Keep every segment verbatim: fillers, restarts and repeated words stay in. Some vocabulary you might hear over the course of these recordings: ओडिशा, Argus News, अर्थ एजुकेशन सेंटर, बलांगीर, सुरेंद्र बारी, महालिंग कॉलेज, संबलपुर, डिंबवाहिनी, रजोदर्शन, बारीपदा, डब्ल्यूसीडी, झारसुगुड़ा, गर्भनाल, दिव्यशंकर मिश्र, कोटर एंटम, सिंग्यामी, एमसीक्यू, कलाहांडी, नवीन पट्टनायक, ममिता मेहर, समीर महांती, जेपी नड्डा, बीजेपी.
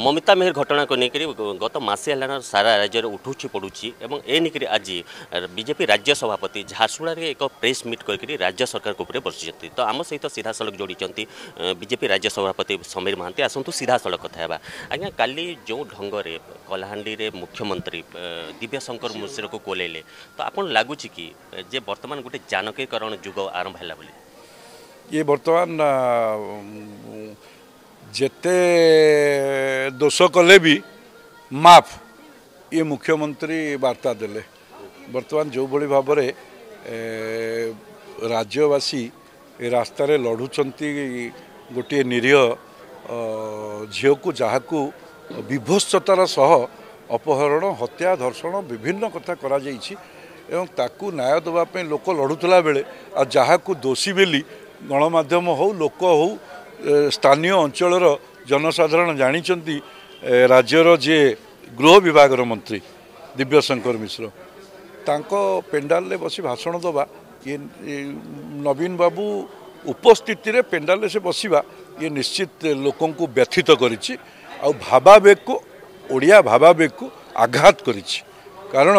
ममिता मेहर घटना को लेकर गत मसे है सारा राज्य में उठूची पड़ुची ए नहीं आज बीजेपी राज्य सभापति झारसुगुड़ा एक प्रेस मिट कर राज्य सरकार को बसी तो आम सहित सीधा सड़क जोड़ी बीजेपी राज्य सभापति समीर महांती आसतु सीधा सड़क कथा है आज्ञा काली जो ढंग से कलाहांडी मुख्यमंत्री दिव्यशंकर मिश्र को कोलेले तो आपको लगुच कि जे बर्तमान गोटे जानकीकरण युग आरंभ है ये बर्तमान जेते दोष कले भी माफ ये मुख्यमंत्री वार्ता देले बर्तमान जो भली भाव राज्यवासी रास्तार लड़ुंट गोटे निरीह झील को जहाँ को विभत्सतार सह अपहरण हत्या धर्षण विभिन्न कथा करा जाइछि एवं ताकू न्याय देवाई लोक लड़ूला बेले आ जहाँ को दोषी बेली गणमाध्यम हो लोक हो स्थानीय अंचलर जनसाधारण जानी राज्यर जे गृह विभाग मंत्री दिव्यशंकर मिश्र तांको पेंडाल ले बसी भाषण दबा ये नवीन बाबू उपस्थित रे पेंडाल ले से बसिबा ये निश्चित लोकों को व्यथित करिछि आउ भावावेग को ओडिया भावावेग को आघात करिछि कारण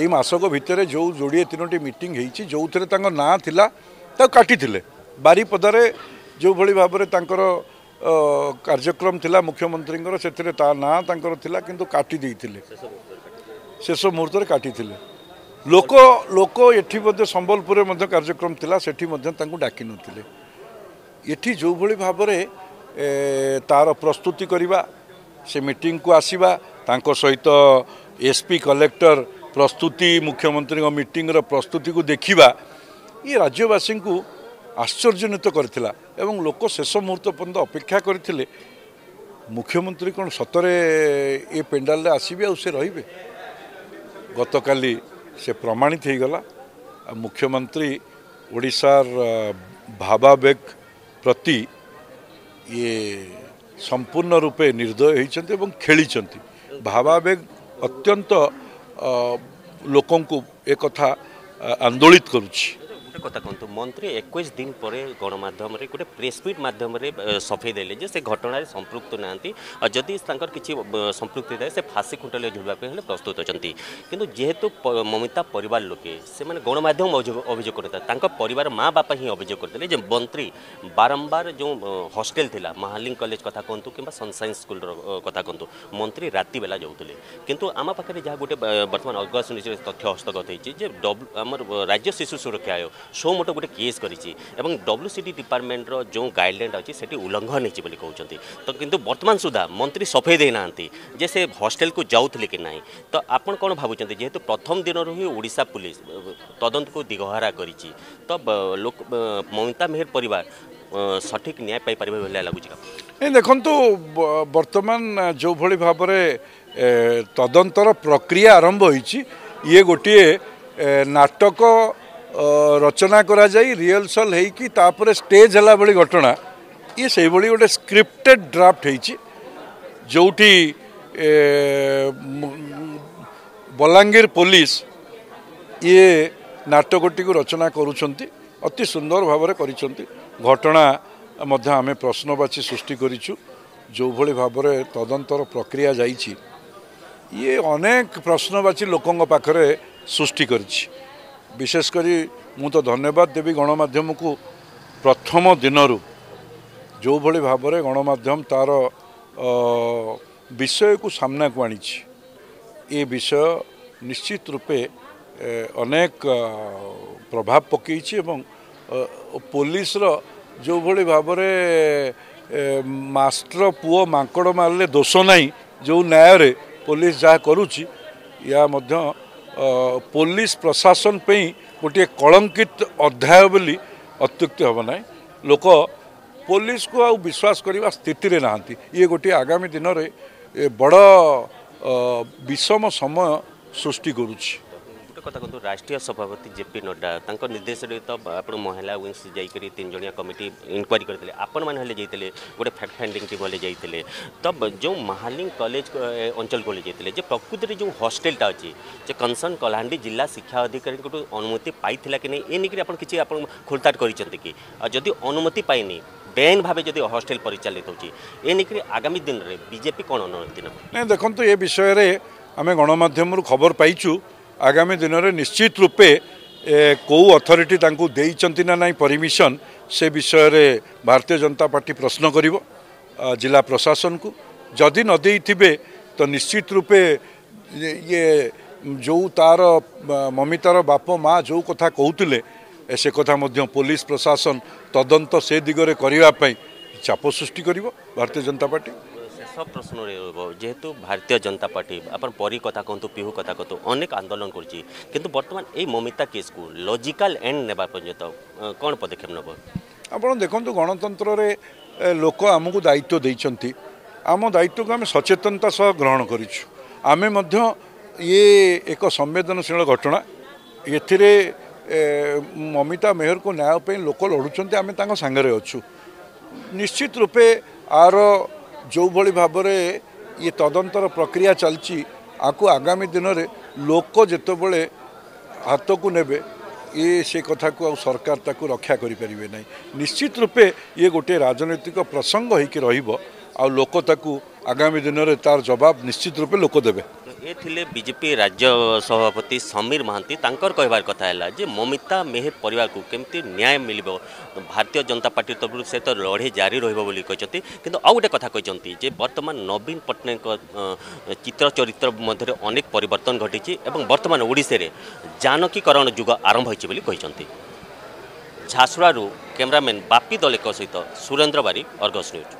एई मासक भितरे जो जोड़िए तीनोटी मीटिंग हेछि जो थरे तांको ना थिला ता काटिथिले बारीपदारे जो भली भाव में कार्यक्रम थिला मुख्यमंत्री से ना तांकर किंतु काटी देइथिले शेष मुहूर्त रे काटी थिले लोक लोक एठी मध्ये संबलपुर मध्ये कार्यक्रम थिला सेठी मध्ये तांकु डाकी नथिले एठी जो भली भाव में तार प्रस्तुति करवा से मीटिंग को आसीबा तांको सहित एसपी कलेक्टर प्रस्तुति मुख्यमंत्री मीटिंग रो प्रस्तुति को देखिबा ये राज्यवासी को आश्चर्यजनित करथिला एवं लोक शेष मुहूर्त पर्यंत अपेक्षा करथिले मुख्यमंत्री कौन सतरे ये पेंडाल आसबे आ से रे गत काली से प्रमाणित हो गला मुख्यमंत्री ओडिशार भावावेग प्रति ये संपूर्ण रूपे निर्दय होती खेली भावावेग अत्यंत लोक एक आंदोलित करुच्ची कथा कहतु मंत्री इक्कीस दिन पर गणमाध्यम गोटे प्रेसमिट मध्यम सफेई देले जे से घटना संपृक्त नांती और जदि किसी संपृक्ति थाए से फाँसी खुंटले झुलवाई प्रस्तुत अच्छा किंतु जेहेतु ममिता परिवार लोके से मैंने गणमाध्यम अभियोग करते माँ बापा ही अभियोग करते मंत्री बारंबार जो हॉस्टेल थिला महालिंग कॉलेज कथा कहतु कि सनसाइन स्कूल कथा कहतु मंत्री राति बेला जाऊे किंतु आम पाखे जहाँ गोटे बर्तमान अर्गस न्यूज तथ्य हस्तगत हो राज्य शिशु सुरक्षा आयोग सो मोटो गोटे केस करिछि एवं डब्ल्यूसीडी डिपार्टमेंट रो जो गाइडलाइन अछि सेठी उल्लंघन हिछि बोली कहउछन्ती तो किंतु वर्तमान सुधा मंत्री सफेई दे नांती जे से हॉस्टेल को जाउथले कि नाही तो आपण कोन भाबुछन्ती जेहेतु प्रथम दिन रही ओडिशा पुलिस तदंत को दिगहरा करिछि तो लोक ममिता मेहर परिवार सठिक न्याय पाई परिबे भले लागुछि ए देखंतु वर्तमान जो भली भाव रे तदंतर प्रक्रिया आरंभ होइछि ये गोटे नाटक रचना करा जाई रिहर्सल है कि तापरे स्टेज हला बड़ी घटना ये से बड़ी गोटे स्क्रिप्टेड ड्राफ्ट होती जोटी बलांगीर पुलिस ये नाटकटी को रचना करुँच अति सुंदर भाव में घटना मध्य आमे प्रश्नवाची सृष्टि करिछु जो भली भाव में तदंतर प्रक्रिया जाइछि ये अनेक प्रश्नवाची लोकों पाखरे सृष्टि करिछि विशेषकर मुझे तो धन्यवाद देवी गणमाध्यम को प्रथम दिनरू जो भली भाव में गणमाध्यम तार विषय को सामना को आनी ये विषय निश्चित रूपे अनेक प्रभाव पकई पुलिस जो भली भाव में मास्टर पुओ मांकड़ मारे दोष नहीं जो न्याय पुलिस जहाँ करुच्ची या पुलिस प्रशासन पे गोटे कलंकित अध्याय बोली अत्युक्ति हम ना लोक पुलिस को आ विश्वास करने स्थित ना ये गोटे आगामी दिन में बड़ विषम समय सृष्टि करुच्ची कथा कहूँ राष्ट्रीय सभापति जेपी नड्डा तांको निर्देश तो आप महिला विंग्स जाकर तीन जणिया कमिटी इनक्वारी करते आपण मैंने जाते गोटे फैक्ट फाइंडिंग टीम जाते तब जो महालिंग कॉलेज अंचल को लेते जे प्रकृति में जो हॉस्टेलटा अच्छी जे कंसर्न कलाहांडी जिला शिक्षा अधिकारी अनुमति पाई कि नहीं ए नहीं कि खोलताड़ कर जदि अनुमति पाई बेआईन भाव जदि हस्टेल परिचालित होची ए निकरी आगामी दिन रे बीजेपी कोन रणनीति ना देखंतु ए विषय रे आमे गणमाध्यम रु खबर पाइचु आगामी दिन रे निश्चित रूपे को अथॉरिटी तांकु देइचंती ना नाही परमिशन से विषय रे भारतीय जनता पार्टी प्रश्न करिवो जिला प्रशासन को जदि न देइथिबे तो निश्चित रूपे ये जो तार ममितार बाप माँ जो कथा कहते से कथा पुलिस प्रशासन तदंत से दिगरे करने चाप सृष्टि कर भारतीय जनता पार्टी शेष प्रश्न जेहेतु भारतीय जनता पार्टी अपन परी कथा कहतु पिहू कथा कहतु अनेक आंदोलन करछि किंतु वर्तमान ए ममिता केस को लॉजिकल एंड नेबा पर्यंत कौन पदक्षेप नब आपण देखंतु गणतंत्र रे लोक आमको दायित्व देइछंती आम दायित्व को आम सचेतनता सह ग्रहण करिछु आमे मध्य ये एक संवेदनशील घटना एथिरे ममिता मेहर को न्याय पे लोक लड़ुंट आम सांगे अच्छु निश्चित रूपे आर जो भली भाव ये तदंतर प्रक्रिया चलती आपको आगामी दिन में लोक जिते बड़े हाथ को ने ये से कथा को सरकार ताकू रक्षा करें ना निश्चित रूपे ये गोटे राजनीतिक प्रसंग हो लोक ताकू आगामी दिन में तार जवाब निश्चित रूपे लोक देवे। ये थिले बीजेपी राज्य सभापति समीर महांती तांकर कहबार कथा हैला जे ममिता मेहर परिवार को केमती न्याय मिलिबो भारतीय जनता पार्टी तरफ से तो लड़े जारी रहिबो बोली कहचंती किंतु आ गोटे कथा कहचंती जे वर्तमान नवीन पट्टनायक चित्र चरित्र मध्य अनेक परिवर्तन घटी एवं वर्तमान ओडिसे रे जानकीकरण युग आरंभ होइछि बोली कहचंती। झासुरारू कैमरामैन बापी दलेक सहित सुरेंद्र बारी अर्गस न्यूज।